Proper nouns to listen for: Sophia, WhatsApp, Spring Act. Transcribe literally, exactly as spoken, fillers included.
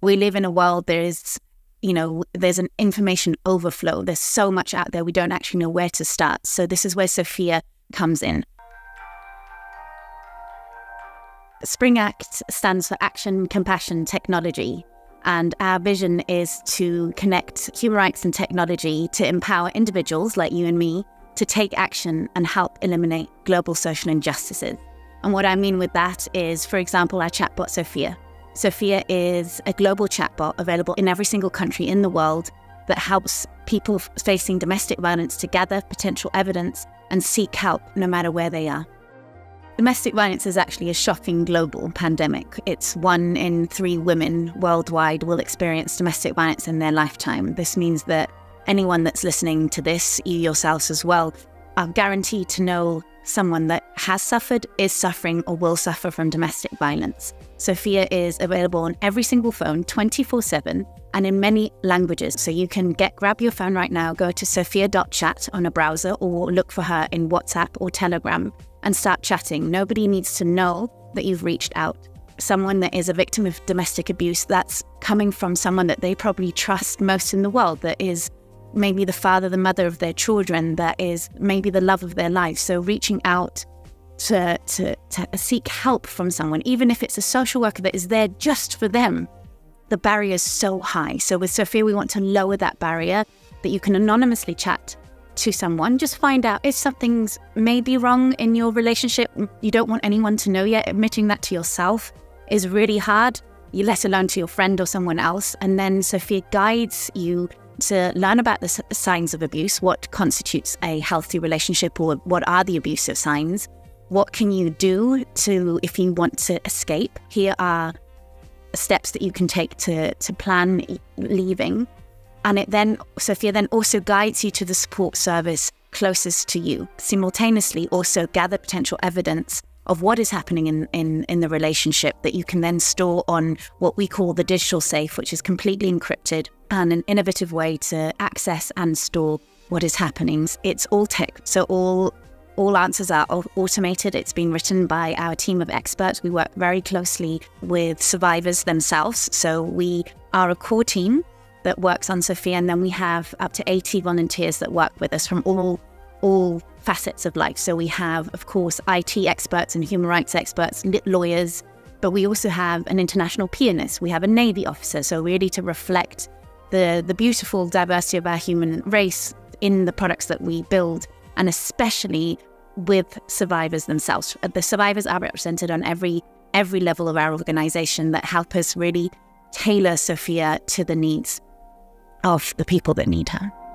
We live in a world there is, you know, there's an information overflow. There's so much out there. We don't actually know where to start. So this is where Sophia comes in. The Spring Act stands for Action, Compassion, Technology. And our vision is to connect human rights and technology to empower individuals like you and me to take action and help eliminate global social injustices. And what I mean with that is, for example, our chatbot, Sophia. Sophia is a global chatbot available in every single country in the world that helps people facing domestic violence to gather potential evidence and seek help no matter where they are. Domestic violence is actually a shocking global pandemic. It's one in three women worldwide will experience domestic violence in their lifetime. This means that anyone that's listening to this, you yourselves as well, are guaranteed to know someone that has suffered, is suffering, or will suffer from domestic violence. Sophia is available on every single phone, twenty-four seven, and in many languages. So you can get grab your phone right now, go to sophia dot chat on a browser, or look for her in WhatsApp or Telegram and start chatting. Nobody needs to know that you've reached out. Someone that is a victim of domestic abuse, that's coming from someone that they probably trust most in the world, that is maybe the father, the mother of their children, that is maybe the love of their life. So reaching out to, to, to seek help from someone, even if it's a social worker that is there just for them, the barrier is so high. So with Sophia, we want to lower that barrier, that you can anonymously chat to someone. Just find out if something's maybe wrong in your relationship. You don't want anyone to know yet. Admitting that to yourself is really hard, you let alone to your friend or someone else. And then Sophia guides you to learn about the signs of abuse, what constitutes a healthy relationship, or what are the abusive signs, what can you do to, if you want to escape. Here are steps that you can take to, to plan leaving. And it then, Sophia then also guides you to the support service closest to you, simultaneously also gather potential evidence of what is happening in, in, in the relationship that you can then store on what we call the digital safe, which is completely encrypted and an innovative way to access and store what is happening. It's all tech, so all, all answers are automated. It's been written by our team of experts. We work very closely with survivors themselves. So we are a core team that works on Sophia, and then we have up to eighty volunteers that work with us from all all facets of life. So we have, of course, I T experts and human rights experts, lawyers, but we also have an international pianist. We have a Navy officer. So really to reflect the, the beautiful diversity of our human race in the products that we build, and especially with survivors themselves. The survivors are represented on every, every level of our organization that help us really tailor Sophia to the needs of the people that need her.